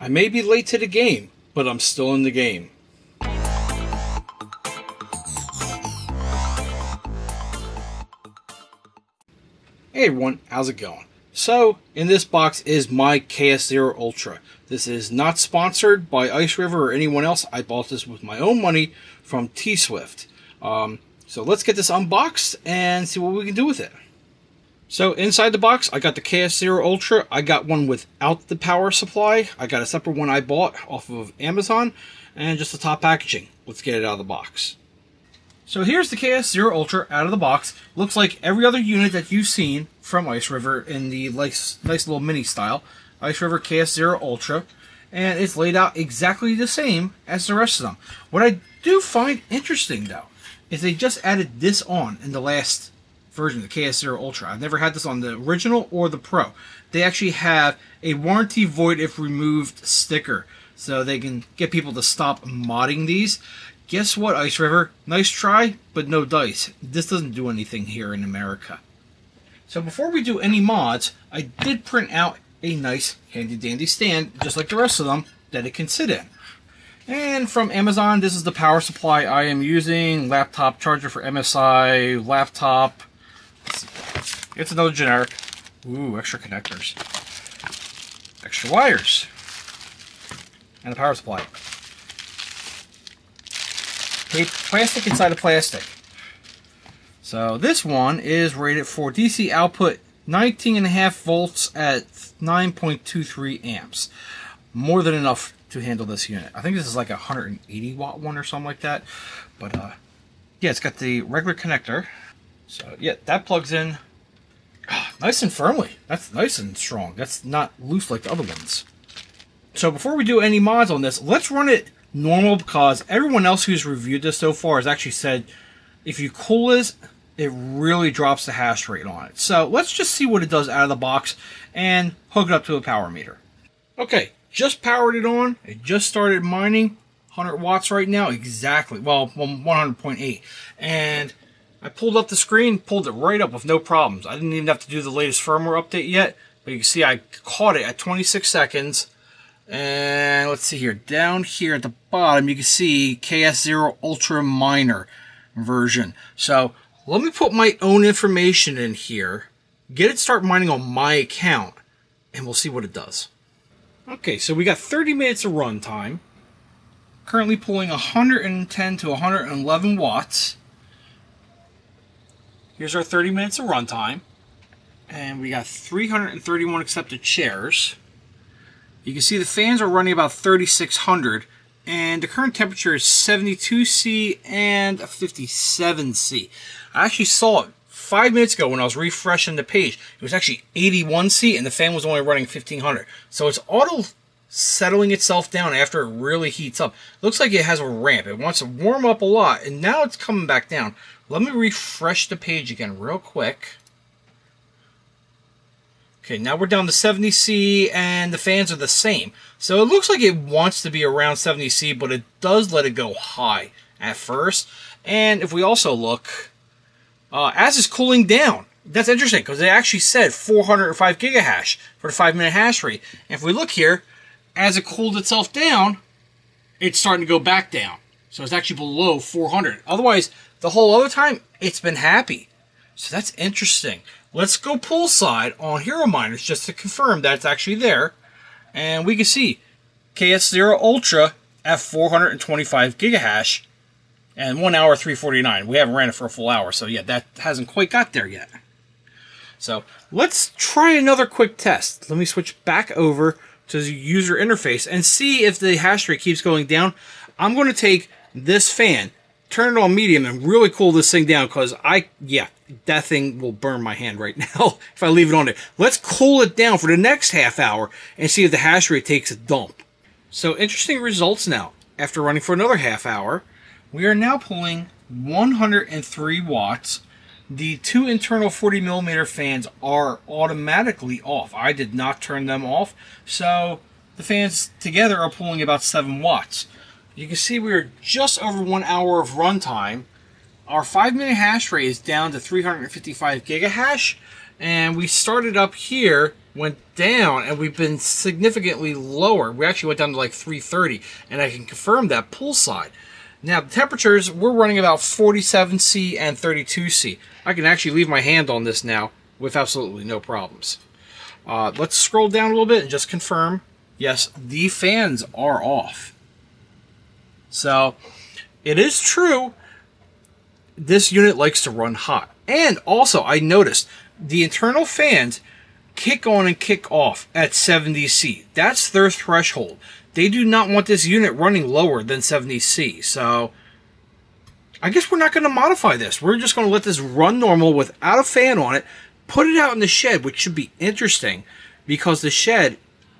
I may be late to the game, but I'm still in the game. Hey everyone, how's it going? So, in this box is my KS0 Ultra. This is not sponsored by Ice River or anyone else. I bought this with my own money from T-Swift. So let's get this unboxed and see what we can do with it. So inside the box, I got the KS0 Ultra. I got one without the power supply. I got a separate one I bought off of Amazon, and just the top packaging. Let's get it out of the box. So here's the KS0 Ultra out of the box. Looks like every other unit that you've seen from Ice River in the nice little mini style. Ice River KS0 Ultra. And it's laid out exactly the same as the rest of them. What I do find interesting, though, is they just added this on in the last version of the KS0 Ultra. I've never had this on the original or the Pro. They actually have a warranty void if removed sticker, so they can get people to stop modding these. Guess what, Ice River? Nice try, but no dice. This doesn't do anything here in America. So before we do any mods, I did print out a nice handy dandy stand, just like the rest of them, that it can sit in. And from Amazon, this is the power supply I am using. Laptop charger for MSI, laptop. It's another generic. Ooh, extra connectors. Extra wires. And a power supply. Tape plastic inside of plastic. So this one is rated for DC output 19.5 volts at 9.23 amps. More than enough to handle this unit. I think this is like a 180 watt one or something like that. But yeah, it's got the regular connector. So yeah, that plugs in nice and firmly. That's nice and strong. That's not loose like the other ones. So before we do any mods on this, let's run it normal, because everyone else who's reviewed this so far has actually said if you cool this, it really drops the hash rate on it. So let's just see what it does out of the box and hook it up to a power meter. Okay, just powered it on. It just started mining. 100 watts right now, exactly. Well, 100.8. And I pulled up the screen, pulled it right up with no problems. I didn't even have to do the latest firmware update yet, but you can see I caught it at 26 seconds. And let's see here, down here at the bottom, you can see KS0 Ultra Minor version. So let me put my own information in here, get it start mining on my account, and we'll see what it does. Okay, so we got 30 minutes of run time. Currently pulling 110 to 111 watts. Here's our 30 minutes of runtime, and we got 331 accepted shares. You can see the fans are running about 3,600, and the current temperature is 72 C and 57 C. I actually saw it 5 minutes ago when I was refreshing the page. It was actually 81 C, and the fan was only running 1,500. So it's auto settling itself down after it really heats up. Looks like it has a ramp. It wants to warm up a lot, and now it's coming back down. Let me refresh the page again real quick. Okay, now we're down to 70 C and the fans are the same. So it looks like it wants to be around 70 C, but it does let it go high at first. And if we also look, as it's cooling down, that's interesting because they actually said 405 gigahash for the 5 minute hash rate. And if we look here, as it cooled itself down, it's starting to go back down. So it's actually below 400. Otherwise, the whole other time, it's been happy. So that's interesting. Let's go poolside on Hero Miners just to confirm that it's actually there. And we can see KS0 Ultra at 425 gigahash and 1 hour 349. We haven't ran it for a full hour, so yeah, that hasn't quite got there yet. So let's try another quick test. Let me switch back over to the user interface and see if the hash rate keeps going down. I'm going to take this fan, turn it on medium, and really cool this thing down, because yeah, that thing will burn my hand right now if I leave it on there. Let's cool it down for the next half hour and see if the hash rate takes a dump. So interesting results now. After running for another half hour, we are now pulling 103 watts. The two internal 40 millimeter fans are automatically off. I did not turn them off. So the fans together are pulling about 7 watts. You can see we're just over 1 hour of runtime. Our 5 minute hash rate is down to 355 gigahash, and we started up here, went down, and we've been significantly lower. We actually went down to like 330, and I can confirm that poolside. Now, the temperatures, we're running about 47°C and 32°C. I can actually leave my hand on this now with absolutely no problems. Let's scroll down a little bit and just confirm. Yes, the fans are off. So, it is true, this unit likes to run hot. And also, I noticed the internal fans kick on and kick off at 70°C. That's their threshold. They do not want this unit running lower than 70°C. So, I guess we're not going to modify this. We're just going to let this run normal without a fan on it. Put it out in the shed, which should be interesting, because the shed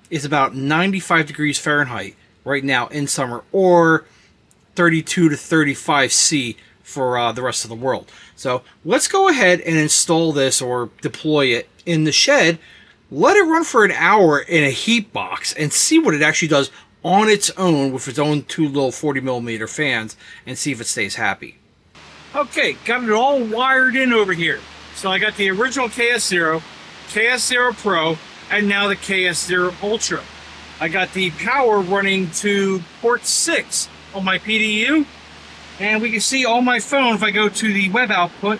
is about 95 degrees Fahrenheit right now in summer, or 32 to 35°C for the rest of the world. So let's go ahead and install this or deploy it in the shed. Let it run for an hour in a heat box and see what it actually does on its own with its own two little 40mm fans, and see if it stays happy. Okay, got it all wired in over here. So I got the original KS0, KS0 Pro, and now the KS0 Ultra. I got the power running to port 6 on my PDU, and we can see on my phone, if I go to the web output,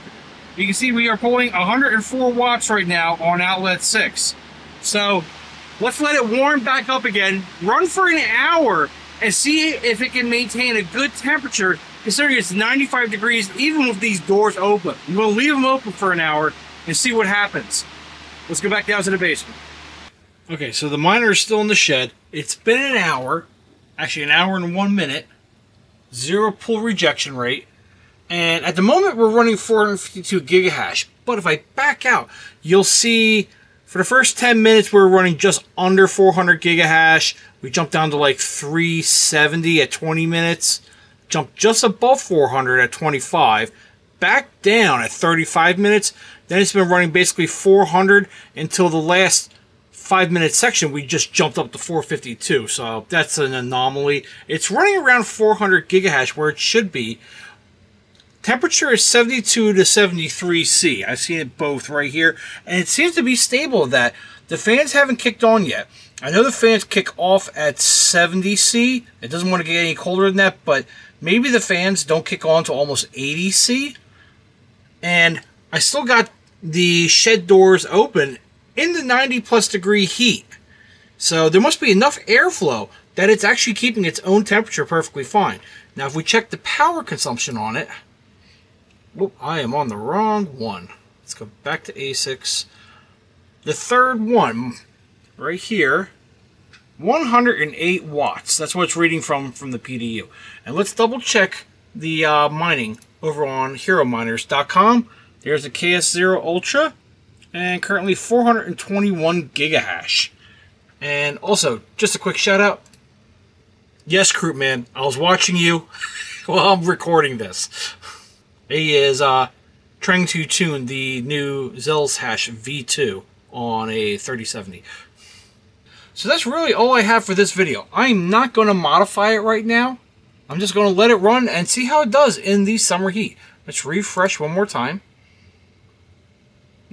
you can see we are pulling 104 watts right now on outlet 6. So let's let it warm back up again, run for an hour, and see if it can maintain a good temperature, considering it's 95 degrees, even with these doors open. I'm going to leave them open for an hour and see what happens. Let's go back down to the basement. Okay, so the miner is still in the shed. It's been an hour, actually an hour and 1 minute, 0 pull rejection rate, and at the moment we're running 452 gigahash, but if I back out, you'll see for the first 10 minutes we're running just under 400 gigahash. We jumped down to like 370 at 20 minutes, jumped just above 400 at 25, back down at 35 minutes, then it's been running basically 400 until the last 5-minute section, we just jumped up to 452, so that's an anomaly. It's running around 400 gigahash where it should be. Temperature is 72 to 73°C. I've seen it both right here, and it seems to be stable at that. The fans haven't kicked on yet. I know the fans kick off at 70°C. It doesn't want to get any colder than that, but maybe the fans don't kick on to almost 80°C. And I still got the shed doors open in the 90-plus degree heat. So there must be enough airflow that it's actually keeping its own temperature perfectly fine. Now, if we check the power consumption on it, whoop, I am on the wrong one. Let's go back to ASICs. The third one, right here, 108 watts. That's what it's reading from the PDU. And let's double-check the mining over on HeroMiners.com. There's the KS0 Ultra, and currently 421 gigahash. And also, just a quick shout out. Yes, Croup Man, I was watching you while I'm recording this. He is trying to tune the new Zell's Hash V2 on a 3070. So that's really all I have for this video. I'm not going to modify it right now. I'm just going to let it run and see how it does in the summer heat. Let's refresh one more time.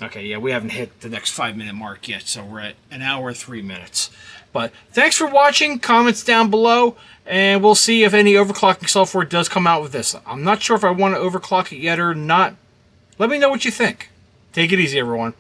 Okay, yeah, we haven't hit the next 5-minute mark yet, so we're at an hour and 3 minutes. But thanks for watching, comments down below, and we'll see if any overclocking software does come out with this. I'm not sure if I want to overclock it yet or not. Let me know what you think. Take it easy, everyone.